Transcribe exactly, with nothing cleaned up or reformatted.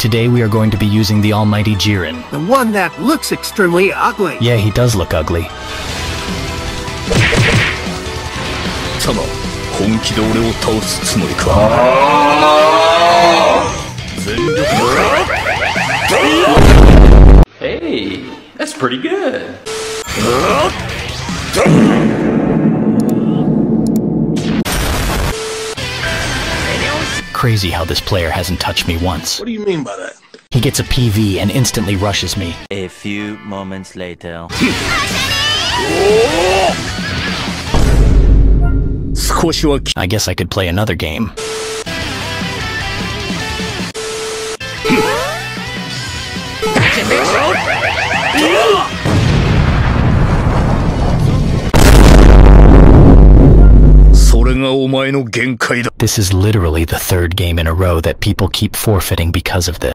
Today we are going to be using the almighty Jiren. The one that looks extremely ugly. Yeah, he does look ugly. Hey, that's pretty good. Crazy how this player hasn't touched me once. What do you mean by that? He gets a P V and instantly rushes me. A few moments later. I guess I could play another game. This is literally the third game in a row that people keep forfeiting because of this.